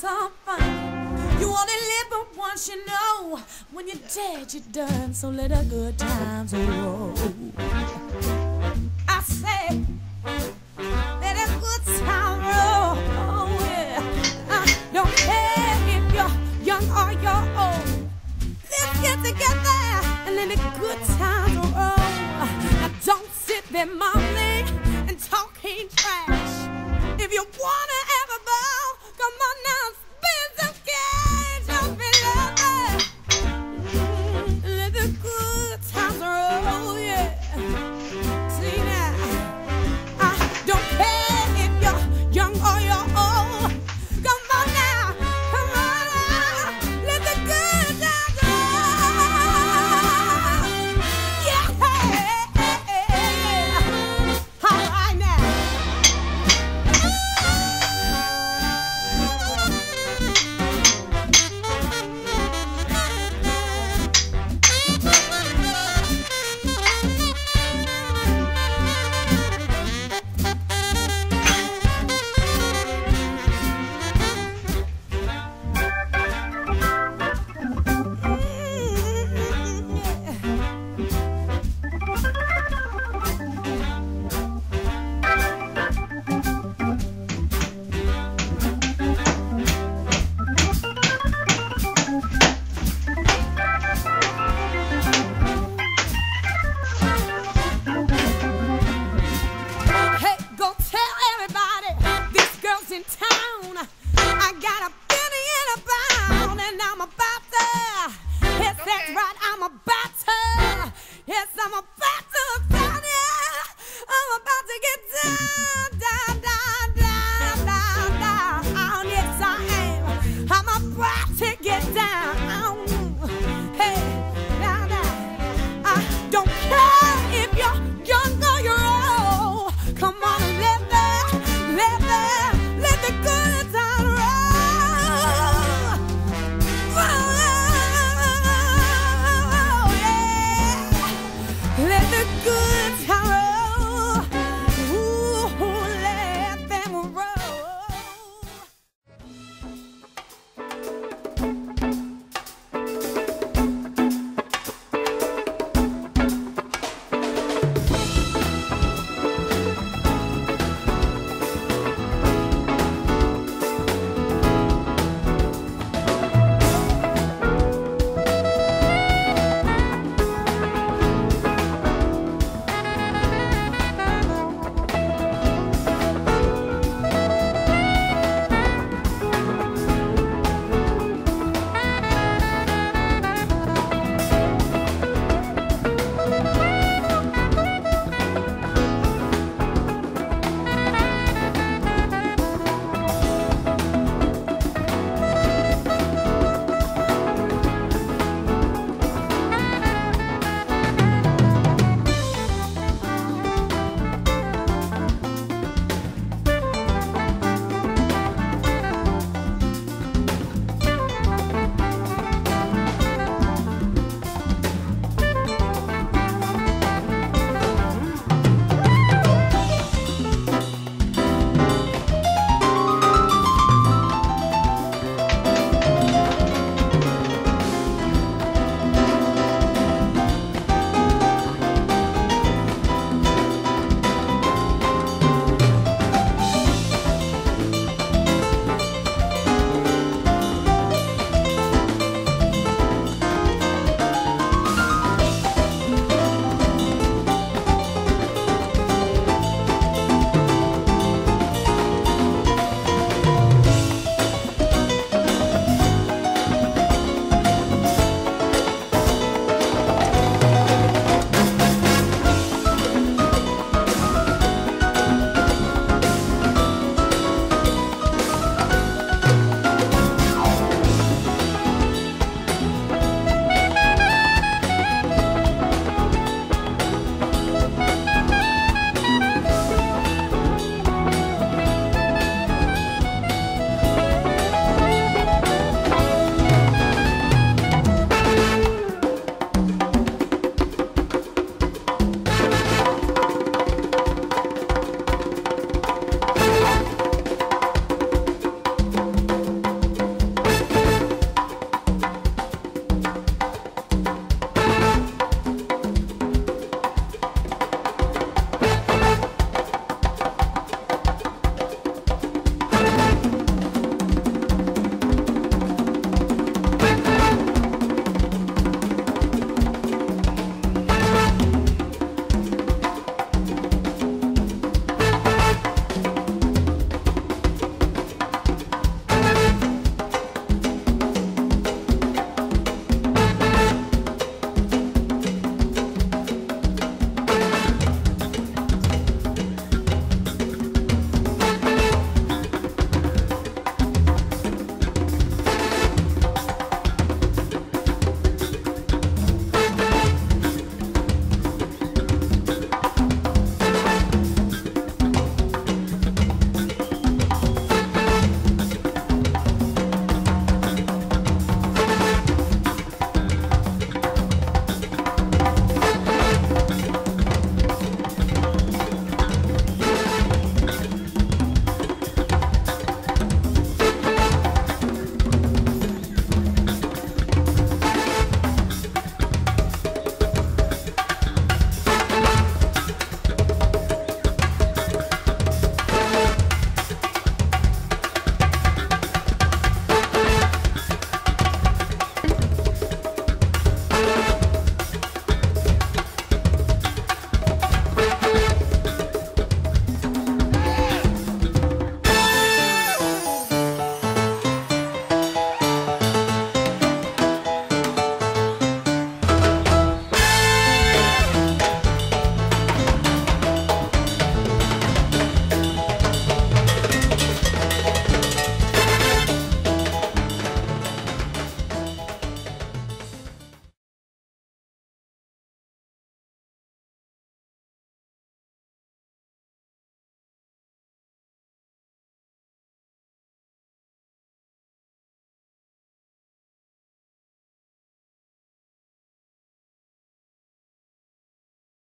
so fine. You only live but once, you know. When you're dead, you're done. So let the good times roll. I say, let a good time roll. Oh yeah. I don't care if you're young or you're old. Let's get together and let the good times roll. Now don't sit there, mama.